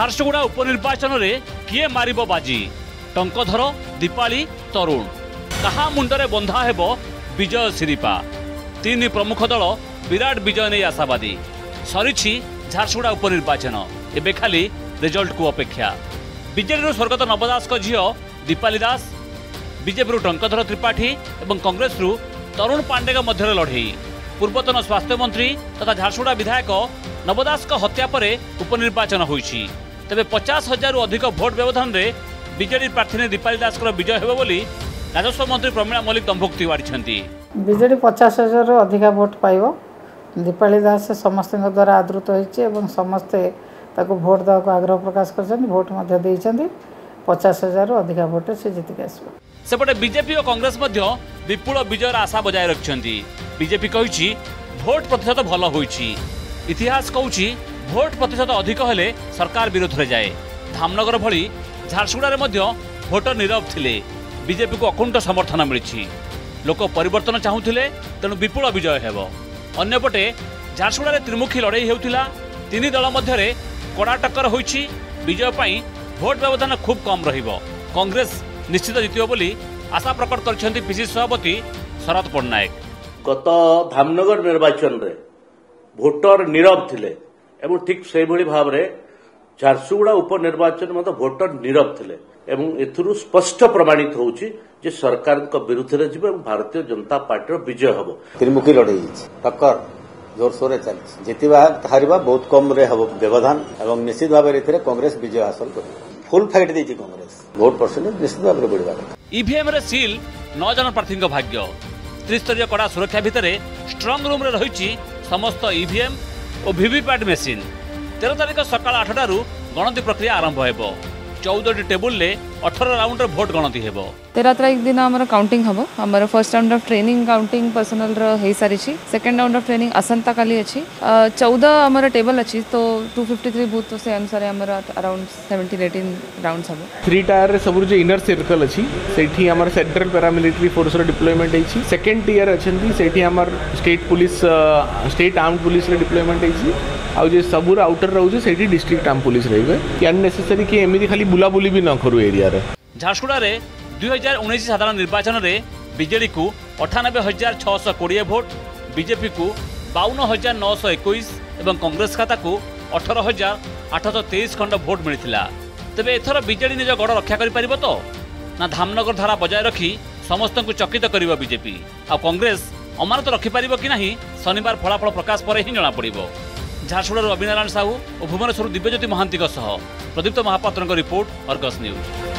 झारसुगुड़ा उपनिर्वाचन में किए मारिबो बाजी, टंकधर दीपाली तरुण कहा मुंडरे बंधा हेबो विजय सिरिपा। तीन प्रमुख दल विराट विजय नहीं आशावादी। सरीछि झारसुगुड़ा उपनिर्वाचन, एबे खाली रिजल्ट को अपेक्षा। बीजेपी स्वर्गत नवदास झियो दीपाली दास, बीजेपी टंकधर त्रिपाठी और कांग्रेस तरुण पांडे मध्य लड़े। पूर्वतन स्वास्थ्य मंत्री तथा झारसुगुड़ा विधायक नवदास हत्या पर उपनिर्वाचन होईछि। तबे 50,000 अधिक भोट व्यवधान में बीजेडी प्रार्थी दीपाली दास विजय हेबो बोली राजस्व मंत्री प्रमिला मल्लिक दंभोक्ति वाढ़ी। बीजेडी 50,000 अधिक भोट पाइबो। दीपाली दास समस्त द्वारा आदृत होईछि, समस्ते ताको भोट देवाक आग्रह प्रकाश करछन्ति, भोट मध्य दैछन्ति। 50,000 अधिक भोट से जीतिक आसिबो। सेपटे बीजेपी और कांग्रेस मध्य विपुल विजय आशा बजाय रखिछन्ति। बीजेपी कहिछि भोट प्रतिशत भल होईछि। इतिहास कहूँ भोट प्रतिशत अधिक हेले सरकार विरोध में जाए। धामनगर भली झारसुगुड़ा मध्य भोटर नीरव थिले। बीजेपी को अकुंठ समर्थन मिली। लोक परिवर्तन चाहूले तेणु विपुल विजय हेबो। अन्यपटे झारसुगुड़ा त्रिमुखी लड़ाई होता। तीन दल मध्य कड़ा टक्कर होईछि। विजय पर भोट व्यवधान खूब कम रहिबो। कांग्रेस निश्चित जीतिबो बोली आशा प्रकट करछन्ति पीसी सभापति शरद पटनायक। गत धामनगर निर्वाचन रे भोटर नीरव थिले एवं ठीक से भाव में झारसुगुड़ा उपनिर्वाचन में भोटर नीरव थिले। एथुरु स्पष्ट प्रमाणित होउछि जे सरकार के विरुद्ध रे जिबे भारतीय जनता पार्टी विजय हेबो। त्रिमुखी लड़ाई टक्कर जोरसोर चली, जीतवा हारिबा बहुत कम रे हेबो व्यवधान एवं निश्चित भाव रे कांग्रेस विजय हासिल करबो। फुल फाइट देछि कांग्रेस, भोट परसेंट निश्चित भाव रे बढ़िबा। ईवीएम रे सील 9 जन प्रार्थी के भाग्य। त्रिस्तरीय कड़ा सुरक्षा भितरे स्ट्रांग रूम रे रहिछि समस्त ईवीएम और वीवीपैट मेसीन। 13 तारीख सकाल 8 गणति प्रक्रिया आरंभ हो। 14 टेबुल ले 18 राउंड भोट गणति हो। 13 तारीख दिन आमर काउंटिंग हम। आमर first round of training counting personal रही सारी। सेकेंड राउंड ऑफ ट्रेनिंग असंता काली अच्छी। 14 आमर टेबल अच्छी तो 253 बूथ से अनुसार आमर अराउंड 17-18 राउंड हम। 3 टायर सब जो इनर सर्कल अच्छी से आमर सेंट्रल पैरामिलिट्री फोर्स डिप्लॉयमेंट होती। सेकेंड टीयर अच्छी से आमर state police state arm police deployment होती। आ सबूर आउटर रोचे से डिस्ट्रिक्ट आर्म पुलिस रही है। अननेसेसरी कि एमती खाली बुलाबुली भी न करूँ एरिया। झारसुगुड़ा 2019 साधारण निर्वाचन में बीजेडी को 98,620 भोट, बीजेपी को 52,921 और कांग्रेस खाता को 18,823 खंड भोट मिलता। तेरे एथर बीजेडी निज गड़ रक्षा कर तो ना धामनगर धारा बजाय रखी समस्त को चकित कर बीजेपी आ कांग्रेस अमानत रखिपार कि ना शनिवार फलाफल प्रकाश पर ही जना पड़ो। झारसुगुड़ा अभिनारायण साहू और भुवनेश्वर दिव्यज्योति महांती सह Pradipta Mahapatra report Argus news.